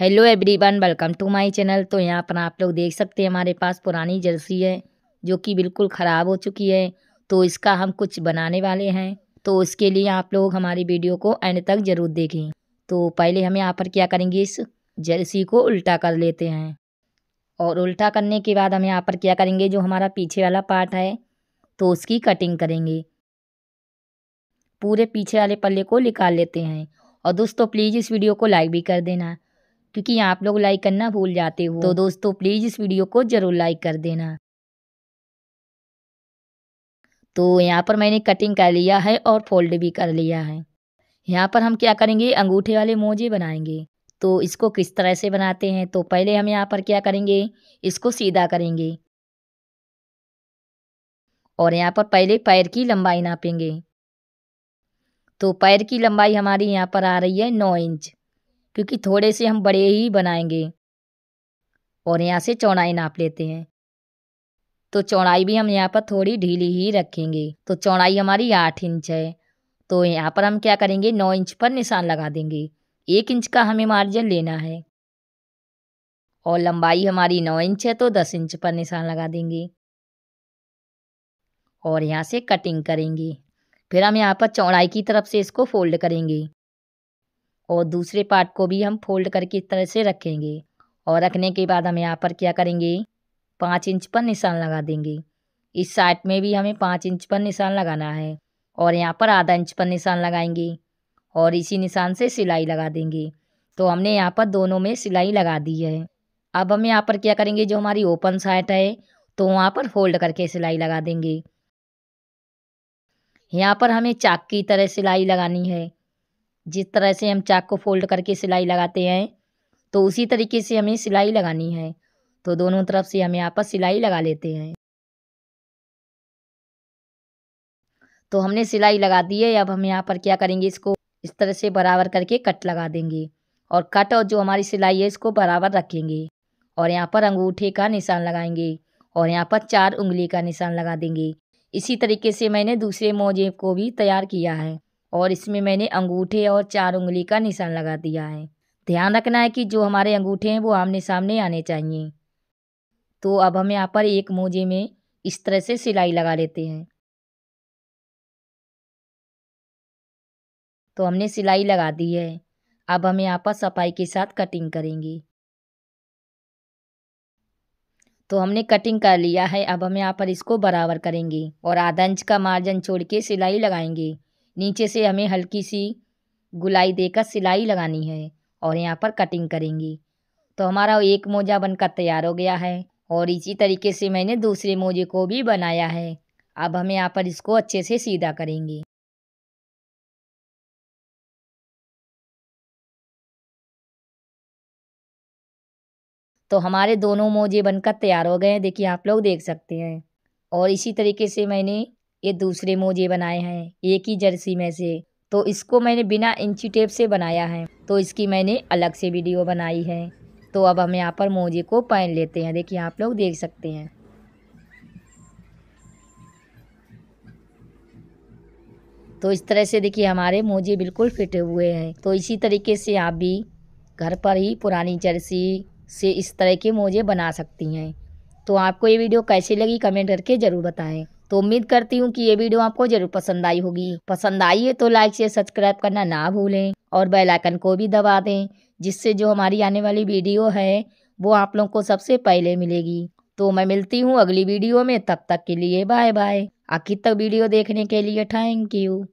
Hello everyone, welcome to my channel. तो यहाँ पर आप लोग देख सकते हैं हमारे पास पुरानी जर्सी है जो कि बिल्कुल ख़राब हो चुकी है। तो इसका हम कुछ बनाने वाले हैं, तो उसके लिए आप लोग हमारी वीडियो को एंड तक ज़रूर देखें। तो पहले हम यहाँ पर क्या करेंगे, इस जर्सी को उल्टा कर लेते हैं और उल्टा करने के बाद हम यहाँ पर क्या करेंगे, जो हमारा पीछे वाला पार्ट है तो उसकी कटिंग करेंगे। पूरे पीछे वाले पल्ले को निकाल लेते हैं। और दोस्तों प्लीज़ इस वीडियो को लाइक भी कर देना, क्योंकि आप लोग लाइक करना भूल जाते हो। तो दोस्तों प्लीज़ इस वीडियो को ज़रूर लाइक कर देना। तो यहाँ पर मैंने कटिंग कर लिया है और फोल्ड भी कर लिया है। यहाँ पर हम क्या करेंगे, अंगूठे वाले मोजे बनाएंगे। तो इसको किस तरह से बनाते हैं, तो पहले हम यहाँ पर क्या करेंगे, इसको सीधा करेंगे और यहाँ पर पहले पैर की लंबाई नापेंगे। तो पैर की लंबाई हमारी यहाँ पर आ रही है 9 इंच, क्योंकि थोड़े से हम बड़े ही बनाएंगे। और यहाँ से चौड़ाई नाप लेते हैं। तो चौड़ाई भी हम यहाँ पर थोड़ी ढीली ही रखेंगे। तो चौड़ाई हमारी 8 इंच है। तो यहाँ पर हम क्या करेंगे, 9 इंच पर निशान लगा देंगे। 1 इंच का हमें मार्जिन लेना है और लंबाई हमारी 9 इंच है तो 10 इंच पर निशान लगा देंगे और यहाँ से कटिंग करेंगे। फिर हम यहाँ पर चौड़ाई की तरफ से इसको फोल्ड करेंगे और दूसरे पार्ट को भी हम फोल्ड करके इस तरह से रखेंगे। और रखने के बाद हम यहाँ पर क्या करेंगे, 5 इंच पर निशान लगा देंगे। इस साइड में भी हमें 5 इंच पर निशान लगाना है और यहाँ पर आधा इंच पर निशान लगाएंगे और इसी निशान से सिलाई लगा देंगे। तो हमने यहाँ पर दोनों में सिलाई लगा दी है। अब हम यहाँ पर क्या करेंगे, जो हमारी ओपन साइड है तो वहाँ पर फोल्ड करके सिलाई लगा देंगे। यहाँ पर हमें चाक की तरह सिलाई लगानी है। जिस तरह से हम चाक को फोल्ड करके सिलाई लगाते हैं तो उसी तरीके से हमें सिलाई लगानी है। तो दोनों तरफ से हम यहाँ पर सिलाई लगा लेते हैं। तो हमने सिलाई लगा दी है। अब हम यहाँ पर क्या करेंगे, इसको इस तरह से बराबर करके कट लगा देंगे और कट और जो हमारी सिलाई है इसको बराबर रखेंगे और यहाँ पर अंगूठे का निशान लगाएंगे और यहाँ पर 4 उंगली का निशान लगा देंगे। इसी तरीके से मैंने दूसरे मोजे को भी तैयार किया है और इसमें मैंने अंगूठे और 4 उंगली का निशान लगा दिया है। ध्यान रखना है कि जो हमारे अंगूठे हैं वो आमने सामने आने चाहिए। तो अब हम यहाँ पर एक मोजे में इस तरह से सिलाई लगा लेते हैं। तो हमने सिलाई लगा दी है। अब हम यहाँ पर सफाई के साथ कटिंग करेंगे। तो हमने कटिंग कर लिया है। अब हम यहाँ पर इसको बराबर करेंगे और आधा इंच का मार्जिन छोड़ के सिलाई लगाएंगे। नीचे से हमें हल्की सी गुलाई देकर सिलाई लगानी है और यहाँ पर कटिंग करेंगे। तो हमारा एक मोजा बनकर तैयार हो गया है और इसी तरीके से मैंने दूसरे मोजे को भी बनाया है। अब हम यहाँ पर इसको अच्छे से सीधा करेंगे। तो हमारे दोनों मोजे बनकर तैयार हो गए हैं। देखिए आप लोग देख सकते हैं। और इसी तरीके से मैंने ये दूसरे मोजे बनाए हैं एक ही जर्सी में से। तो इसको मैंने बिना इंची टेप से बनाया है, तो इसकी मैंने अलग से वीडियो बनाई है। तो अब हम यहाँ पर मोजे को पहन लेते हैं। देखिए आप लोग देख सकते हैं। तो इस तरह से देखिए हमारे मोजे बिल्कुल फिट हुए हैं। तो इसी तरीके से आप भी घर पर ही पुरानी जर्सी से इस तरह के मोजे बना सकती हैं। तो आपको ये वीडियो कैसी लगी कमेंट करके ज़रूर बताएं। तो उम्मीद करती हूँ कि ये वीडियो आपको ज़रूर पसंद आई होगी। पसंद आई है तो लाइक शेयर सब्सक्राइब करना ना भूलें और बेल आइकन को भी दबा दें, जिससे जो हमारी आने वाली वीडियो है वो आप लोगों को सबसे पहले मिलेगी। तो मैं मिलती हूँ अगली वीडियो में, तब तक के लिए बाय बाय। आखिर तक वीडियो देखने के लिए थैंक यू।